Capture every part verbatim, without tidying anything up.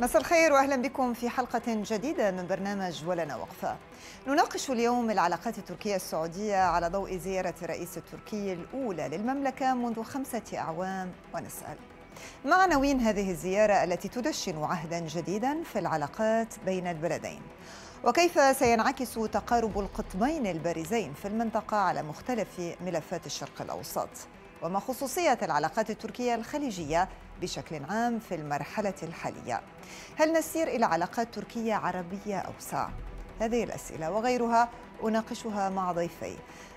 مساء الخير واهلا بكم في حلقة جديدة من برنامج ولنا وقفة. نناقش اليوم العلاقات التركية السعودية على ضوء زيارة الرئيس التركي الأولى للمملكة منذ خمسة أعوام ونسأل ما عناوين هذه الزيارة التي تدشن عهدا جديدا في العلاقات بين البلدين، وكيف سينعكس تقارب القطبين البارزين في المنطقة على مختلف ملفات الشرق الأوسط، وما خصوصية العلاقات التركية الخليجية بشكل عام في المرحلة الحالية. هل نسير إلى علاقات تركية عربية أوسع؟ هذه الأسئلة وغيرها أناقشها مع ضيفي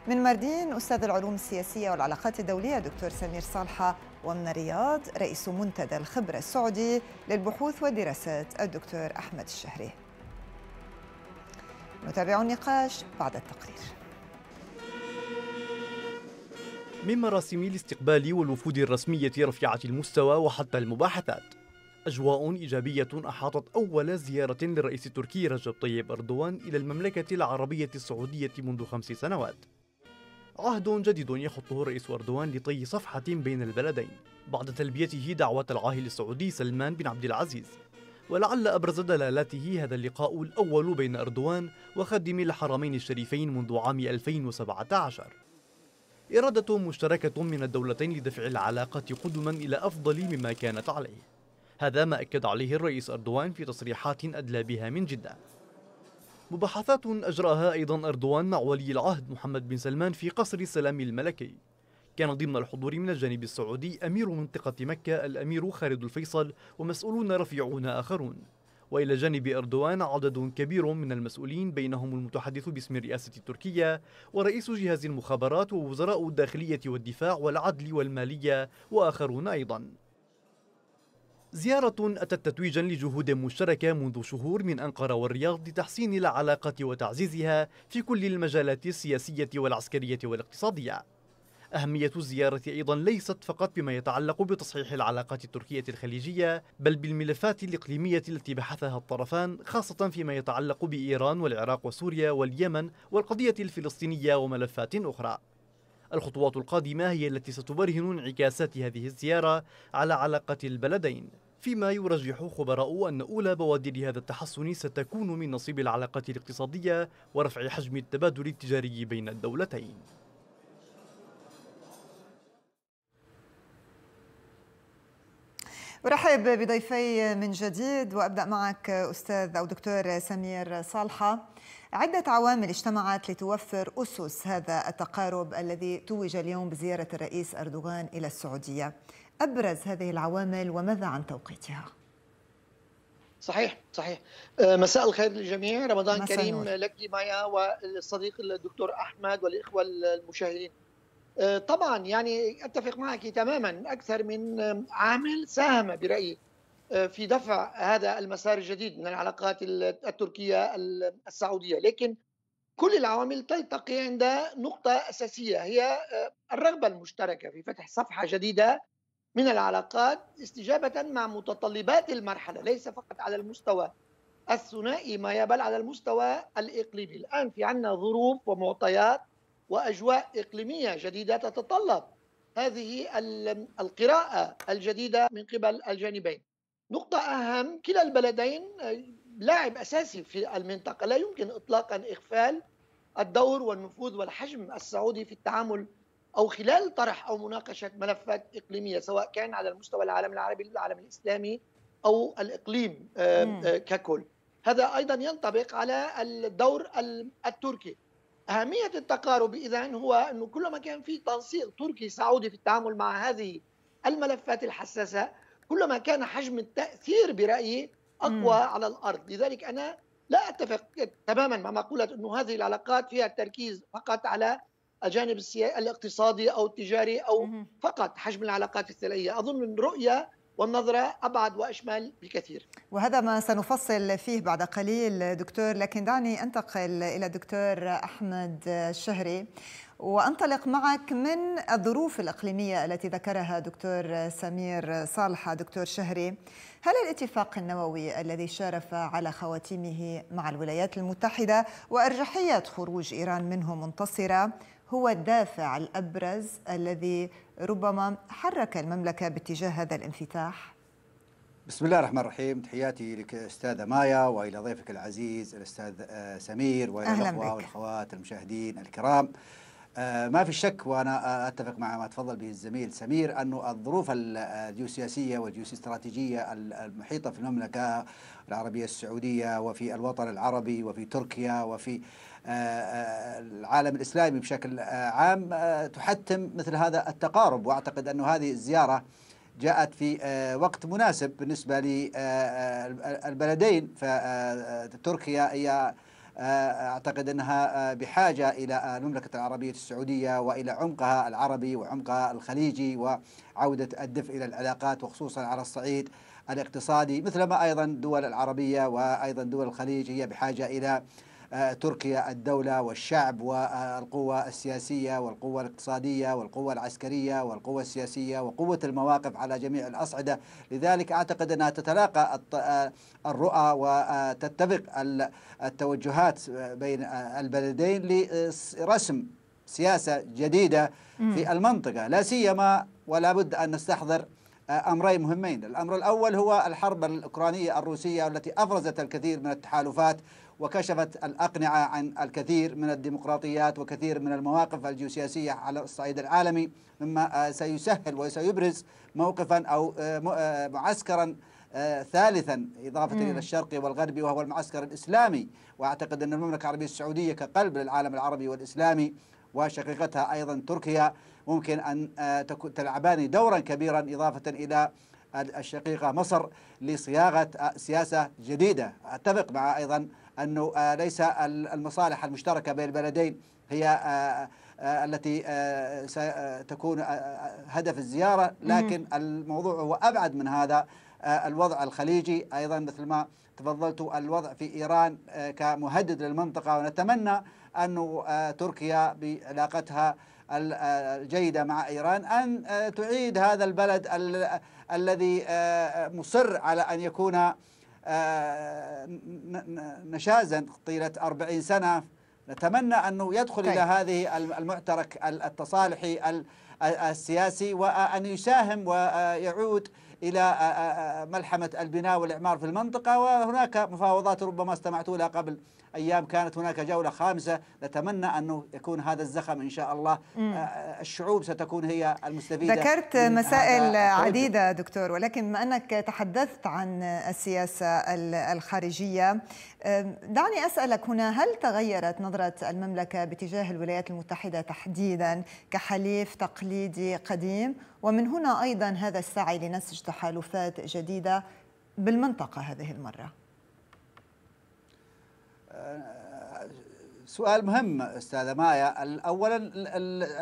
من ماردين أستاذ العلوم السياسية والعلاقات الدولية دكتور سمير صالحة، ومن الرياض رئيس منتدى الخبرة السعودي للبحوث والدراسات الدكتور أحمد الشهري. نتابع النقاش بعد التقرير. من مراسم الاستقبال والوفود الرسمية رفيعة المستوى وحتى المباحثات أجواء إيجابية أحاطت أول زيارة للرئيس التركي رجب طيب أردوان إلى المملكة العربية السعودية منذ خمس سنوات. عهد جديد يخطه الرئيس أردوان لطي صفحة بين البلدين بعد تلبيته دعوة العاهل السعودي سلمان بن عبد العزيز، ولعل أبرز دلالاته هذا اللقاء الأول بين أردوان وخادمي الحرمين الشريفين منذ عام ألفين وسبعة عشر. إرادة مشتركة من الدولتين لدفع العلاقة قدما إلى أفضل مما كانت عليه، هذا ما أكد عليه الرئيس أردوان في تصريحات أدلى بها من جدة. مباحثات أجراها أيضا أردوان مع ولي العهد محمد بن سلمان في قصر السلام الملكي. كان ضمن الحضور من الجانب السعودي أمير منطقة مكة الأمير خالد الفيصل ومسؤولون رفيعون آخرون، وإلى جانب أردوان عدد كبير من المسؤولين بينهم المتحدث باسم الرئاسة التركية ورئيس جهاز المخابرات ووزراء الداخلية والدفاع والعدل والمالية وآخرون أيضا. زيارة أتت تتويجا لجهود مشتركة منذ شهور من أنقرة والرياض لتحسين العلاقات وتعزيزها في كل المجالات السياسية والعسكرية والاقتصادية. أهمية الزيارة أيضا ليست فقط بما يتعلق بتصحيح العلاقات التركية الخليجية، بل بالملفات الإقليمية التي بحثها الطرفان، خاصة فيما يتعلق بإيران والعراق وسوريا واليمن والقضية الفلسطينية وملفات أخرى. الخطوات القادمة هي التي ستبرهن انعكاسات هذه الزيارة على علاقة البلدين، فيما يرجح خبراء أن أولى بوادر هذا التحسن ستكون من نصيب العلاقات الاقتصادية ورفع حجم التبادل التجاري بين الدولتين. أرحب بضيفي من جديد وأبدأ معك أستاذ أو دكتور سمير صالحة. عدة عوامل اجتمعت لتوفر أسس هذا التقارب الذي توج اليوم بزيارة الرئيس أردوغان إلى السعودية، أبرز هذه العوامل وماذا عن توقيتها؟ صحيح صحيح مساء الخير للجميع، رمضان كريم نور. لك مايا والصديق الدكتور أحمد والإخوة المشاهدين. طبعا يعني أتفق معك تماما، أكثر من عامل ساهم برأيي في دفع هذا المسار الجديد من العلاقات التركية السعودية، لكن كل العوامل تلتقي عند نقطة أساسية هي الرغبة المشتركة في فتح صفحة جديدة من العلاقات استجابة مع متطلبات المرحلة، ليس فقط على المستوى الثنائي ما بل على المستوى الإقليمي. الآن في عنا ظروف ومعطيات وأجواء إقليمية جديدة تتطلب هذه القراءة الجديدة من قبل الجانبين. نقطة أهم، كلا البلدين لاعب أساسي في المنطقة، لا يمكن إطلاقا إغفال الدور والنفوذ والحجم السعودي في التعامل أو خلال طرح أو مناقشة ملفات إقليمية سواء كان على المستوى العالم العربي العالم الإسلامي أو الإقليم ككل. هذا أيضا ينطبق على الدور التركي. أهمية التقارب إذن هو أنه كلما كان في تنسيق تركي سعودي في التعامل مع هذه الملفات الحساسة كلما كان حجم التأثير برأيي أقوى مم. على الأرض. لذلك أنا لا أتفق تماما مع مقولة أنه هذه العلاقات فيها التركيز فقط على الجانب الاقتصادي أو التجاري أو مم. فقط حجم العلاقات الثنائية. أظن أن الرؤية والنظرة أبعد وأشمل بكثير، وهذا ما سنفصل فيه بعد قليل دكتور، لكن دعني أنتقل إلى دكتور أحمد الشهري وأنطلق معك من الظروف الإقليمية التي ذكرها دكتور سمير صالحة. دكتور شهري، هل الاتفاق النووي الذي شارف على خواتيمه مع الولايات المتحدة وأرجحية خروج إيران منه منتصرة هو الدافع الأبرز الذي ربما حرك المملكة باتجاه هذا الانفتاح؟ بسم الله الرحمن الرحيم. تحياتي لك أستاذة مايا وإلى ضيفك العزيز الأستاذ سمير وإلى الأخوة والأخوات المشاهدين الكرام. ما في شك وأنا أتفق مع ما تفضل به الزميل سمير أنه الظروف الجيوسياسية والجيوسيستراتيجية المحيطة في المملكة العربية السعودية وفي الوطن العربي وفي تركيا وفي العالم الإسلامي بشكل عام تحتم مثل هذا التقارب، وأعتقد أنه هذه الزيارة جاءت في وقت مناسب بالنسبة للبلدين. فتركيا هي أعتقد أنها بحاجة إلى المملكة العربية السعودية وإلى عمقها العربي وعمقها الخليجي وعودة الدفء إلى العلاقات، وخصوصا على الصعيد الاقتصادي، مثلما أيضا الدول العربية وأيضا دول الخليج هي بحاجة إلى تركيا الدولة والشعب والقوة السياسية والقوة الاقتصادية والقوة العسكرية والقوة السياسية وقوة المواقف على جميع الأصعدة. لذلك أعتقد أنها تتلاقى الرؤى وتتفق التوجهات بين البلدين لرسم سياسة جديدة في المنطقة، لا سيما ولا بد أن نستحضر أمرين مهمين. الأمر الأول هو الحرب الأوكرانية الروسية التي أفرزت الكثير من التحالفات وكشفت الأقنعة عن الكثير من الديمقراطيات وكثير من المواقف الجيوسياسية على الصعيد العالمي، مما سيسهل وسيبرز موقفا أو معسكرا ثالثا إضافة إلى الشرقي والغربي وهو المعسكر الإسلامي. وأعتقد أن المملكة العربية السعودية كقلب للعالم العربي والإسلامي وشقيقتها أيضا تركيا ممكن أن تلعبان دورا كبيرا إضافة إلى الشقيقة مصر لصياغة سياسة جديدة. أتفق مع أيضا أنه ليس المصالح المشتركة بين البلدين هي التي ستكون هدف الزيارة، لكن الموضوع هو أبعد من هذا. الوضع الخليجي أيضا مثل ما تفضلت، الوضع في إيران كمهدد للمنطقة، ونتمنى أن تركيا بعلاقتها الجيدة مع إيران أن تعيد هذا البلد الذي مصر على أن يكون نشازا طيلة أربعين سنة. نتمنى أنه يدخل طيب. إلى هذه المعترك التصالحي السياسي وأن يساهم ويعود إلى ملحمة البناء والإعمار في المنطقة. وهناك مفاوضات ربما استمعت لها قبل أيام، كانت هناك جولة خامسة. نتمنى أنه يكون هذا الزخم إن شاء الله، مم. الشعوب ستكون هي المستفيدة. ذكرت مسائل عديدة دكتور، ولكن بما أنك تحدثت عن السياسة الخارجية دعني أسألك هنا، هل تغيرت نظرة المملكة باتجاه الولايات المتحدة تحديدا كحليف تقليدي قديم، ومن هنا أيضا هذا السعي لنسج تحالفات جديدة بالمنطقة هذه المرة؟ سؤال مهم أستاذة مايا. أولا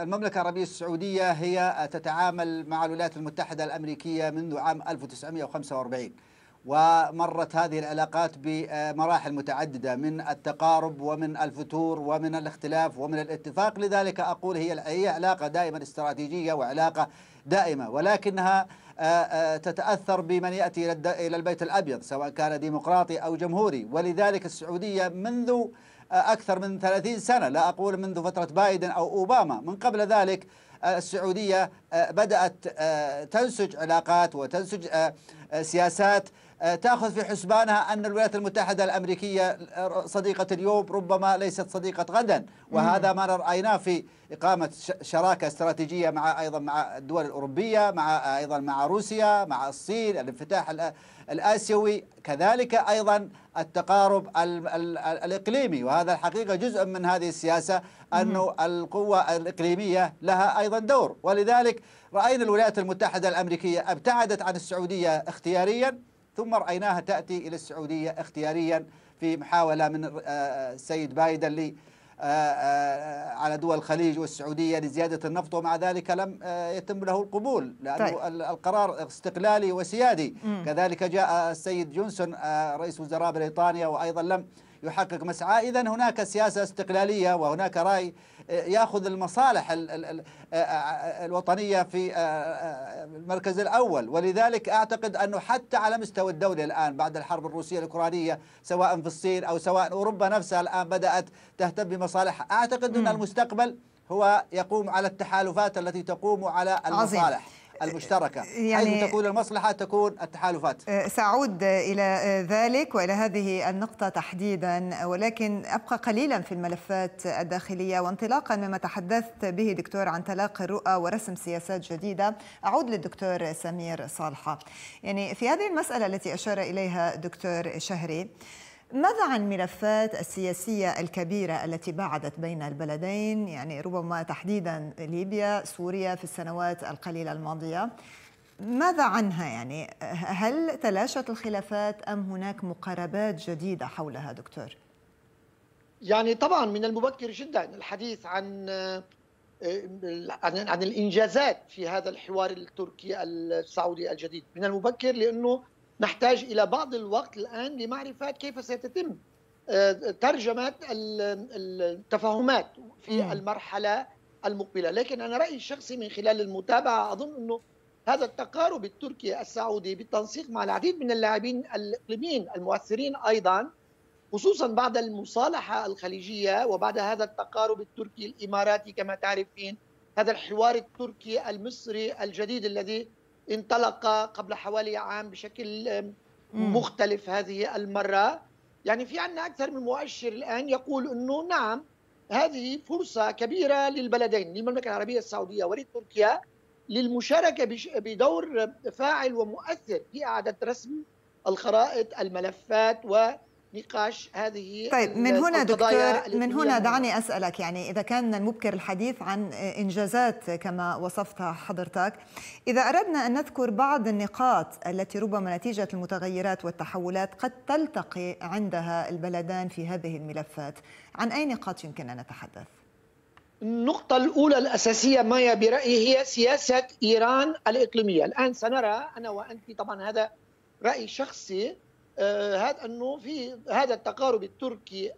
المملكة العربية السعودية هي تتعامل مع الولايات المتحدة الأمريكية منذ عام ألف وتسعمئة وخمسة وأربعين، ومرت هذه العلاقات بمراحل متعددة من التقارب ومن الفتور ومن الاختلاف ومن الاتفاق. لذلك أقول هي علاقة دائما استراتيجية وعلاقة دائمة، ولكنها تتأثر بمن يأتي إلى البيت الأبيض سواء كان ديمقراطي أو جمهوري. ولذلك السعودية منذ أكثر من ثلاثين سنة، لا أقول منذ فترة بايدن أو أوباما، من قبل ذلك السعودية بدأت تنسج علاقات وتنسج سياسات تأخذ في حسبانها أن الولايات المتحدة الأمريكية صديقة اليوم ربما ليست صديقة غدا. وهذا ما رأيناه في إقامة شراكة استراتيجية مع أيضا مع الدول الأوروبية، مع أيضا مع روسيا، مع الصين، الانفتاح الآسيوي، كذلك أيضا التقارب الإقليمي. وهذا الحقيقة جزء من هذه السياسة، أنه القوة الإقليمية لها أيضا دور. ولذلك رأينا الولايات المتحدة الأمريكية ابتعدت عن السعودية اختياريا، ثم رأيناها تأتي إلى السعودية اختياريا في محاولة من السيد بايدن لي على دول الخليج والسعودية لزيادة النفط، ومع ذلك لم يتم له القبول لأنه طيب. القرار استقلالي وسيادي. مم. كذلك جاء السيد جونسون رئيس وزراء بريطانيا وأيضا لم يحقق مسعى. إذن هناك سياسة استقلالية وهناك رأي يأخذ المصالح الوطنية في المركز الأول. ولذلك أعتقد أنه حتى على مستوى الدولة الآن بعد الحرب الروسية الأوكرانية سواء في الصين أو سواء أوروبا نفسها الآن بدأت تهتم بمصالحها. أعتقد أن المستقبل هو يقوم على التحالفات التي تقوم على المصالح. عظيم. المشتركة، يعني حيث تكون المصلحة تكون التحالفات. سأعود إلى ذلك وإلى هذه النقطة تحديدا، ولكن أبقى قليلا في الملفات الداخلية. وانطلاقا مما تحدثت به دكتور عن تلاقي الرؤى ورسم سياسات جديدة، أعود للدكتور سمير صالحة. يعني في هذه المسألة التي أشار إليها دكتور شهري، ماذا عن ملفات السياسية الكبيرة التي باعدت بين البلدين، يعني ربما تحديدا ليبيا سوريا في السنوات القليلة الماضية؟ ماذا عنها؟ يعني هل تلاشت الخلافات أم هناك مقاربات جديدة حولها دكتور؟ يعني طبعا من المبكر جدا الحديث عن عن, عن الإنجازات في هذا الحوار التركي السعودي الجديد، من المبكر لأنه نحتاج إلى بعض الوقت الآن لمعرفة كيف سيتم ترجمة التفاهمات في المرحلة المقبلة. لكن أنا رأيي الشخصي من خلال المتابعة أظن أنه هذا التقارب التركي السعودي بالتنسيق مع العديد من اللاعبين الإقليميين المؤثرين أيضا، خصوصا بعد المصالحة الخليجية وبعد هذا التقارب التركي الإماراتي كما تعرفين، هذا الحوار التركي المصري الجديد الذي انطلق قبل حوالي عام بشكل مختلف هذه المرة. يعني في عندنا أكثر من مؤشر الآن يقول أنه نعم هذه فرصة كبيرة للبلدين، للمملكة العربية السعودية ولتركيا، للمشاركة بدور فاعل ومؤثر في إعادة رسم الخرائط الملفات ونقاش هذه. طيب من هنا دكتور، من هنا دعني أسألك، يعني إذا كان المبكر الحديث عن إنجازات كما وصفتها حضرتك، إذا أردنا أن نذكر بعض النقاط التي ربما نتيجة المتغيرات والتحولات قد تلتقي عندها البلدان في هذه الملفات، عن أي نقاط يمكن أن نتحدث؟ النقطة الأولى الأساسية مايا برأيي هي سياسة إيران الإقليمية. الآن سنرى أنا وأنت، طبعا هذا رأي شخصي، هذا أنه في هذا التقارب التركي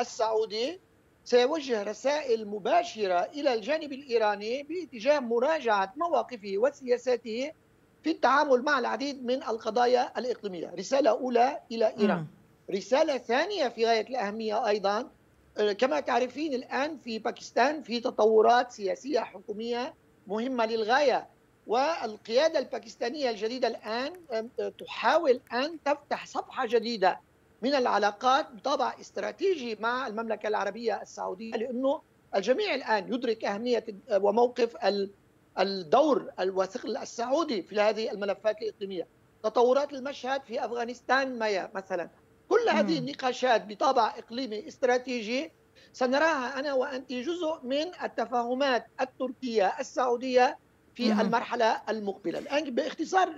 السعودي سيوجه رسائل مباشرة إلى الجانب الإيراني باتجاه مراجعة مواقفه وسياساته في التعامل مع العديد من القضايا الإقليمية. رسالة أولى إلى إيران. رسالة ثانية في غاية الأهمية أيضا، كما تعرفين الآن في باكستان في تطورات سياسية حكومية مهمة للغاية، والقيادة الباكستانية الجديدة الآن تحاول أن تفتح صفحة جديدة من العلاقات بطابع استراتيجي مع المملكة العربية السعودية، لأنه الجميع الآن يدرك أهمية وموقف الدور الواثق السعودي في هذه الملفات الإقليمية. تطورات المشهد في أفغانستان مايا مثلا، كل هذه النقاشات بطابع إقليمي استراتيجي سنراها أنا وأنت جزء من التفاهمات التركية السعودية في مم. المرحلة المقبلة. الآن باختصار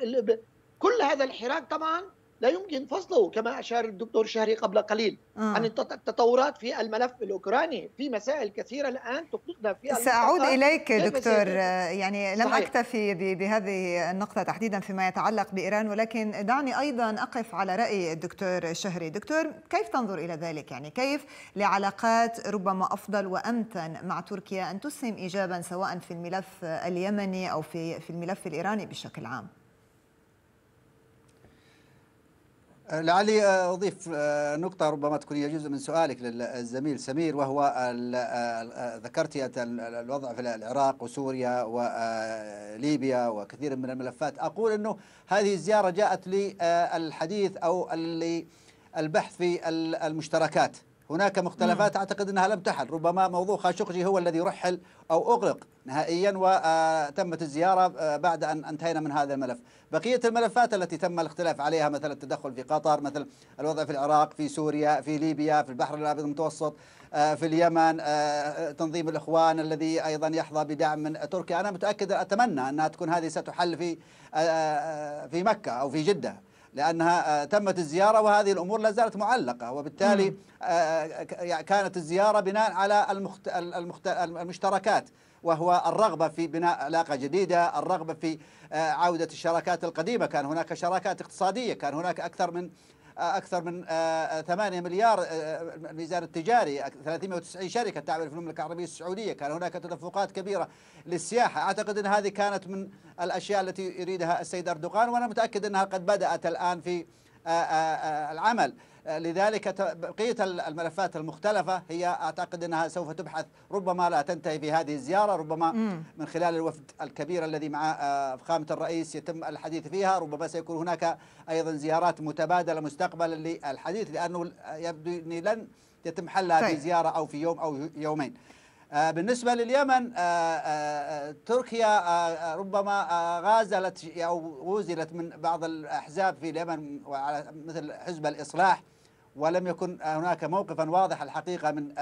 كل هذا الحراك طبعا لا يمكن فصله كما أشار الدكتور شهري قبل قليل آه. عن التطورات في الملف الأوكراني، في مسائل كثيرة الآن تقلقنا في الملف. سأعود إليك دكتور، يعني لم صحيح. أكتفي بهذه النقطة تحديدا فيما يتعلق بإيران، ولكن دعني أيضا أقف على رأي الدكتور شهري. دكتور كيف تنظر إلى ذلك؟ يعني كيف لعلاقات ربما أفضل وأمتن مع تركيا أن تسهم إيجابا سواء في الملف اليمني أو في في الملف الإيراني بشكل عام؟ لعلي أضيف نقطة ربما تكون هي جزء من سؤالك للزميل سمير، وهو ذكرت الوضع في العراق وسوريا وليبيا وكثير من الملفات. أقول أنه هذه الزيارة جاءت للحديث أو البحث في المشتركات. هناك مختلفات أعتقد أنها لم تحل، ربما موضوع خاشقجي هو الذي رحل أو أغلق نهائيا، وتمت الزيارة بعد أن انتهينا من هذا الملف. بقية الملفات التي تم الاختلاف عليها، مثل التدخل في قطر، مثل الوضع في العراق، في سوريا، في ليبيا، في البحر الأبيض المتوسط، في اليمن، تنظيم الإخوان الذي أيضا يحظى بدعم من تركيا، أنا متأكد أتمنى أنها تكون هذه ستحل في في مكة أو في جدة، لأنها تمت الزيارة وهذه الأمور لا زالت معلقة، وبالتالي كانت الزيارة بناء على المخت... المخت... المشتركات، وهو الرغبة في بناء علاقة جديدة، الرغبة في عودة الشراكات القديمة. كان هناك شراكات اقتصادية، كان هناك أكثر من أكثر من ثمانية مليار الميزان التجاري، ثلاثمائة وتسعين شركة تعمل في المملكة العربية السعودية، كان هناك تدفقات كبيرة للسياحة. أعتقد أن هذه كانت من الأشياء التي يريدها السيد أردوغان، وأنا متأكد أنها قد بدأت الآن في العمل. لذلك بقية الملفات المختلفة هي أعتقد أنها سوف تبحث، ربما لا تنتهي في هذه الزيارة، ربما من خلال الوفد الكبير الذي مع فخامة الرئيس يتم الحديث فيها، ربما سيكون هناك أيضا زيارات متبادلة مستقبلا للحديث، لأنه يبدو أني لن يتم حلها في زيارة أو في يوم أو يومين. بالنسبة لليمن، تركيا ربما غازلت أو غزلت من بعض الأحزاب في اليمن مثل حزب الإصلاح، ولم يكن هناك موقفا واضح الحقيقة من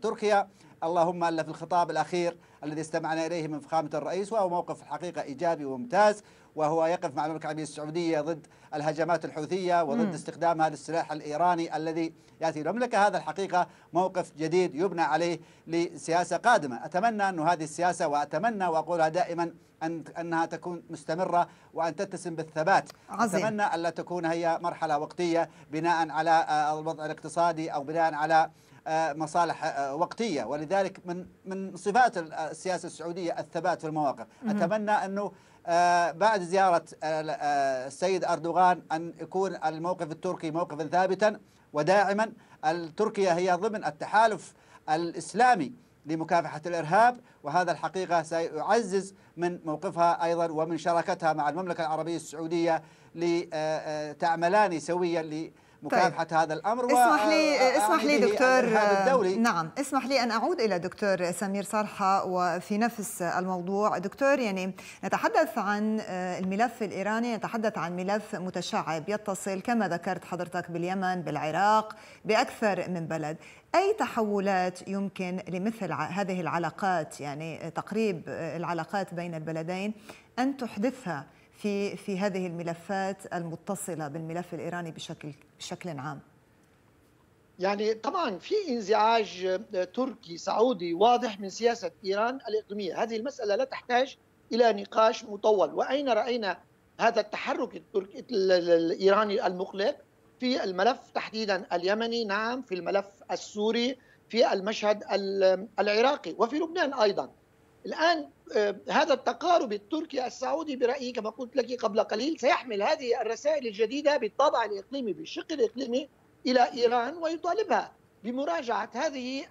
تركيا، اللهم إلا في الخطاب الأخير الذي استمعنا إليه من فخامة الرئيس، وهو موقف الحقيقة إيجابي وممتاز، وهو يقف مع المملكة العربية السعودية ضد الهجمات الحوثية وضد م. استخدام هذا السلاح الإيراني الذي يأتي المملكة. هذا الحقيقة موقف جديد يبنى عليه لسياسة قادمة. أتمنى أن هذه السياسة، وأتمنى وأقولها دائما، أن أنها تكون مستمرة وأن تتسم بالثبات. عظيم. أتمنى أن لا تكون هي مرحلة وقتية بناء على الوضع الاقتصادي أو بناء على مصالح وقتية. ولذلك من من صفات السياسة السعودية الثبات في المواقف. م. أتمنى أنه بعد زيارة السيد أردوغان أن يكون الموقف التركي موقفا ثابتا وداعما. تركيا هي ضمن التحالف الإسلامي لمكافحة الإرهاب، وهذا الحقيقة سيعزز من موقفها أيضا ومن شراكتها مع المملكة العربية السعودية لتعملان سويا ل مكافحة طيب. هذا الأمر. اسمح لي اسمح لي دكتور، نعم اسمح لي أن أعود إلى دكتور سمير صالحة وفي نفس الموضوع. دكتور، يعني نتحدث عن الملف الإيراني، نتحدث عن ملف متشعب يتصل كما ذكرت حضرتك باليمن، بالعراق، بأكثر من بلد. أي تحولات يمكن لمثل هذه العلاقات، يعني تقريب العلاقات بين البلدين، أن تحدثها في في هذه الملفات المتصلة بالملف الإيراني بشكل بشكل عام؟ يعني طبعا في انزعاج تركي سعودي واضح من سياسة إيران الإقليمية، هذه المسألة لا تحتاج إلى نقاش مطول. وأين رأينا هذا التحرك التركي الإيراني المقلق في الملف تحديدا اليمني، نعم، في الملف السوري، في المشهد العراقي، وفي لبنان أيضا. الآن هذا التقارب التركي السعودي برأيي كما قلت لك قبل قليل سيحمل هذه الرسائل الجديدة بالطابع الإقليمي بالشق الإقليمي إلى إيران، ويطالبها بمراجعة هذه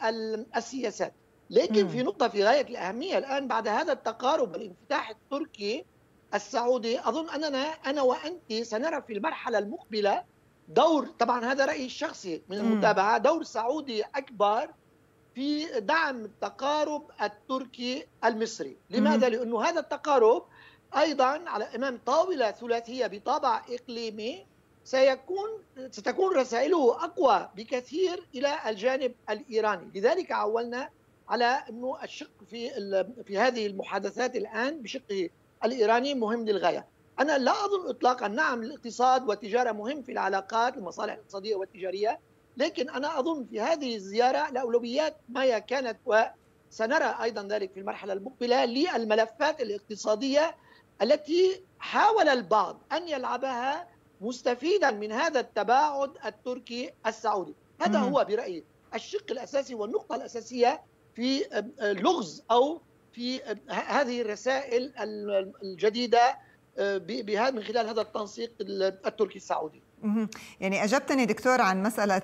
السياسات. لكن في نقطة في غاية الأهمية الآن بعد هذا التقارب والانفتاح التركي السعودي، أظن أننا أنا وأنت سنرى في المرحلة المقبلة دور، طبعا هذا رأيي الشخصي من المتابعة، دور سعودي أكبر في دعم التقارب التركي المصري. لماذا؟ لأنه هذا التقارب أيضا على أمام طاولة ثلاثية بطابع إقليمي سيكون ستكون رسائله أقوى بكثير إلى الجانب الإيراني. لذلك عولنا على أنه الشق في في هذه المحادثات الآن بشقه الإيراني مهم للغاية. أنا لا أظن إطلاقا، نعم الاقتصاد والتجارة مهم في العلاقات، المصالح الاقتصادية والتجارية، لكن أنا أظن في هذه الزيارة الأولويات ما هي كانت، وسنرى أيضا ذلك في المرحلة المقبلة، للملفات الاقتصادية التي حاول البعض أن يلعبها مستفيدا من هذا التباعد التركي السعودي. هذا هو برأيي الشق الأساسي والنقطة الأساسية في لغز أو في هذه الرسائل الجديدة من خلال هذا التنسيق التركي السعودي. يعني أجبتني دكتور عن مسألة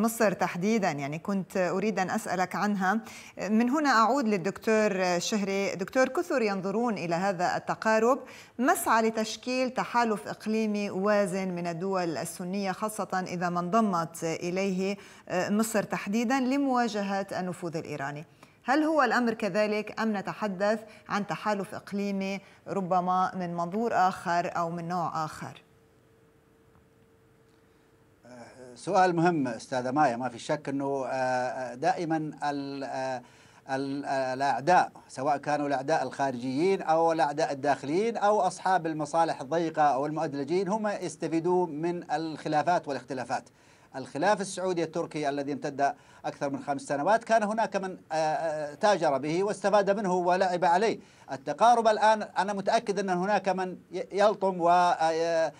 مصر تحديدا، يعني كنت أريد أن أسألك عنها. من هنا أعود للدكتور شهري. دكتور، كثر ينظرون إلى هذا التقارب مسعى لتشكيل تحالف إقليمي وازن من الدول السنية، خاصة إذا ما انضمت إليه مصر تحديدا، لمواجهة النفوذ الإيراني. هل هو الأمر كذلك أم نتحدث عن تحالف إقليمي ربما من منظور آخر أو من نوع آخر؟ سؤال مهم أستاذة مايا. ما في شك أنه دائما الأعداء، سواء كانوا الأعداء الخارجيين أو الأعداء الداخليين أو أصحاب المصالح الضيقة أو المؤدلجين، هم يستفيدون من الخلافات والاختلافات. الخلاف السعودي التركي الذي امتد أكثر من خمس سنوات كان هناك من تاجر به واستفاد منه ولعب عليه. التقارب الآن أنا متأكد أن هناك من يلطم ويشجب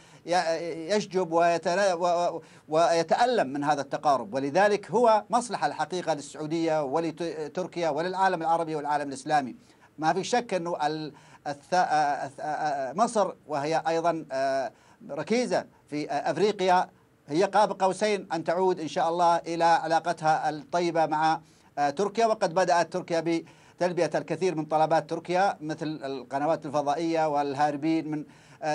ويتألم من هذا التقارب، ولذلك هو مصلحة الحقيقة للسعودية ولتركيا وللعالم العربي والعالم الإسلامي. ما في شك أنه مصر وهي أيضا ركيزة في أفريقيا هي قاب قوسين أن تعود إن شاء الله إلى علاقتها الطيبة مع تركيا، وقد بدأت تركيا بتلبية الكثير من طلبات تركيا مثل القنوات الفضائية والهاربين من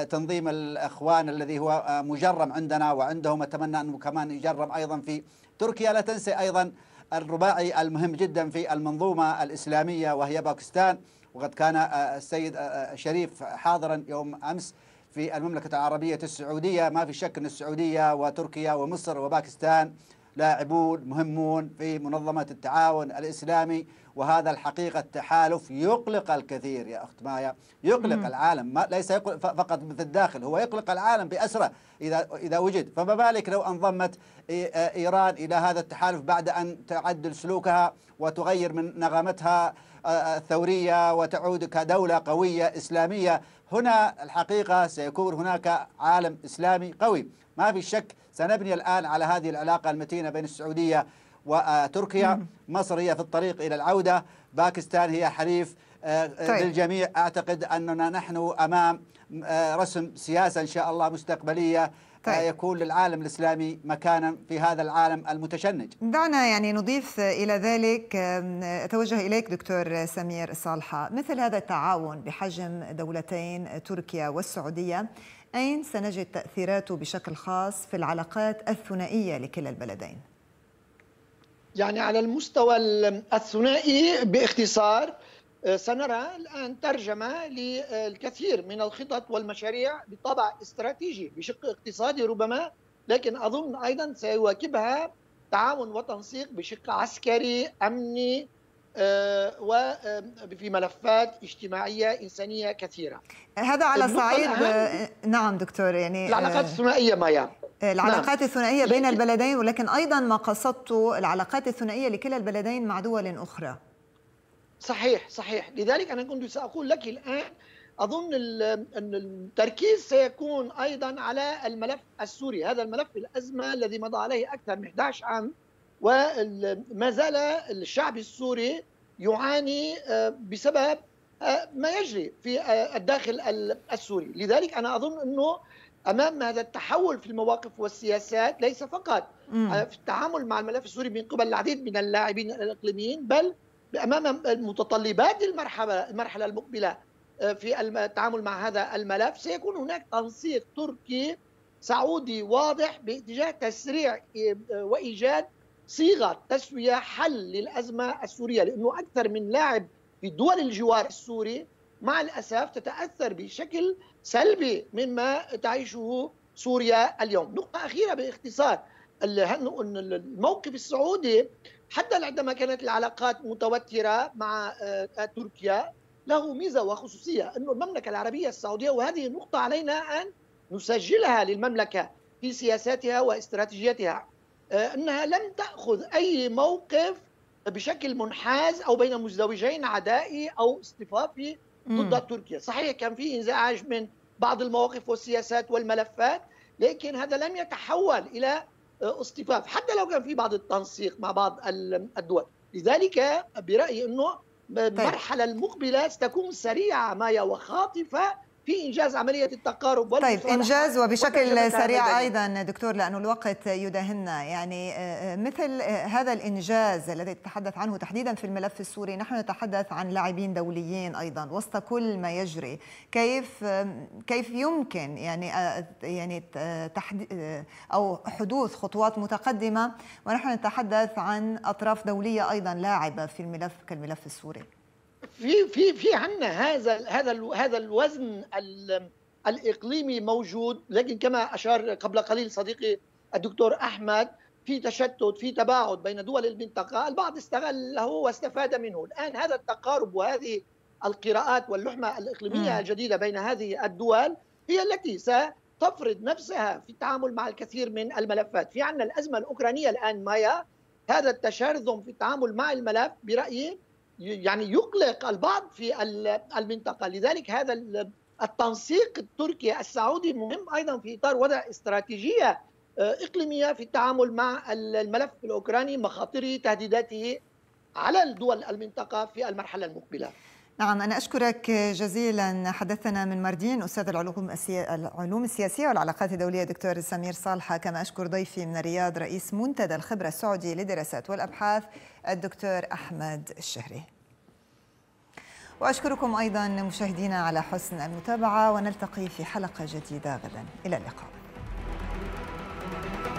تنظيم الإخوان الذي هو مجرم عندنا وعندهم، أتمنى أنه كمان يجرم أيضا في تركيا. لا تنسى أيضا الرباعي المهم جدا في المنظومة الإسلامية وهي باكستان، وقد كان السيد شريف حاضرا يوم أمس في المملكة العربية السعودية. ما في شك أن السعودية وتركيا ومصر وباكستان لاعبون مهمون في منظمة التعاون الإسلامي، وهذا الحقيقة التحالف يقلق الكثير يا أخت مايا، يقلق مم. العالم، ما ليس يقلق فقط في الداخل، هو يقلق العالم بأسره إذا إذا وجد، فما بالك لو أنضمت إيران إلى هذا التحالف بعد أن تعدل سلوكها وتغير من نغمتها الثورية وتعود كدولة قوية إسلامية. هنا الحقيقة سيكون هناك عالم إسلامي قوي، ما في شك. سنبني الآن على هذه العلاقة المتينة بين السعودية وتركيا، مصر هي في الطريق إلى العودة، باكستان هي حليف طيب. للجميع. أعتقد أننا نحن أمام رسم سياسة إن شاء الله مستقبلية طيب. يكون للعالم الإسلامي مكانا في هذا العالم المتشنج. دعنا يعني نضيف إلى ذلك، أتوجه إليك دكتور سمير صالحة، مثل هذا التعاون بحجم دولتين تركيا والسعودية أين سنجد تأثيراته بشكل خاص في العلاقات الثنائية لكلا البلدين؟ يعني على المستوى الثنائي باختصار سنرى الآن ترجمة للكثير من الخطط والمشاريع بطبع استراتيجي بشق اقتصادي ربما، لكن أظن أيضا سيواكبها تعاون وتنسيق بشق عسكري أمني وفي ملفات اجتماعية إنسانية كثيرة. هذا على صعيد نعم دكتور يعني العلاقات الثنائية مايا العلاقات نعم. الثنائية بين البلدين، ولكن أيضا ما قصدته العلاقات الثنائية لكلا البلدين مع دول أخرى. صحيح صحيح، لذلك أنا كنت سأقول لك الآن أظن أن التركيز سيكون أيضا على الملف السوري، هذا الملف الأزمة الذي مضى عليه أكثر من أحد عشر عام، وما زال الشعب السوري يعاني بسبب ما يجري في الداخل السوري. لذلك أنا أظن أنه أمام هذا التحول في المواقف والسياسات ليس فقط في التعامل مع الملف السوري من قبل العديد من اللاعبين الإقليميين، بل أمام متطلبات المرحلة المقبلة في التعامل مع هذا الملف سيكون هناك تنسيق تركي سعودي واضح باتجاه تسريع وإيجاد صيغة تسوية حل للأزمة السورية، لأنه أكثر من لاعب في دول الجوار السوري مع الأسف تتأثر بشكل سلبي مما تعيشه سوريا اليوم. نقطة أخيرة باختصار، الموقف السعودي حتى عندما كانت العلاقات متوترة مع تركيا له ميزة وخصوصية، أنه المملكة العربية السعودية، وهذه نقطة علينا أن نسجلها للمملكة في سياساتها واستراتيجيتها، أنها لم تأخذ أي موقف بشكل منحاز أو بين مزدوجين عدائي أو اصطفافي ضد تركيا. صحيح كان في انزعاج من بعض المواقف والسياسات والملفات، لكن هذا لم يتحول إلى اصطفاف حتى لو كان في بعض التنسيق مع بعض الدول. لذلك برأيي أنه المرحلة المقبلة ستكون سريعة مايا وخاطفة في إنجاز عملية التقارب والمصالحة. طيب إنجاز وبشكل سريع أيضا دكتور لأنه الوقت يداهمنا، يعني مثل هذا الإنجاز الذي تتحدث عنه تحديدا في الملف السوري، نحن نتحدث عن لاعبين دوليين أيضا وسط كل ما يجري، كيف كيف يمكن يعني يعني أو حدوث خطوات متقدمة ونحن نتحدث عن أطراف دولية أيضا لاعبة في الملف كالملف السوري؟ في في في عندنا هذا هذا هذا الوزن الاقليمي موجود، لكن كما اشار قبل قليل صديقي الدكتور احمد في تشتت في تباعد بين دول المنطقه، البعض استغله واستفاد منه. الان هذا التقارب وهذه القراءات واللحمه الاقليميه الجديده بين هذه الدول هي التي ستفرض نفسها في التعامل مع الكثير من الملفات. في عندنا الازمه الاوكرانيه الان مايا، هذا التشرذم في التعامل مع الملف برايي يعني يقلق البعض في المنطقة. لذلك هذا التنسيق التركي السعودي مهم أيضا في إطار وضع استراتيجية إقليمية في التعامل مع الملف الأوكراني، مخاطره تهديداته على الدول المنطقة في المرحلة المقبلة. نعم أنا أشكرك جزيلا. حدثنا من ماردين أستاذ العلوم العلوم السياسية والعلاقات الدولية دكتور سمير صالحة. كما أشكر ضيفي من الرياض رئيس منتدى الخبرة السعودي للدراسات والأبحاث الدكتور أحمد الشهري. وأشكركم أيضا مشاهدينا على حسن المتابعة، ونلتقي في حلقة جديدة غدا. إلى اللقاء.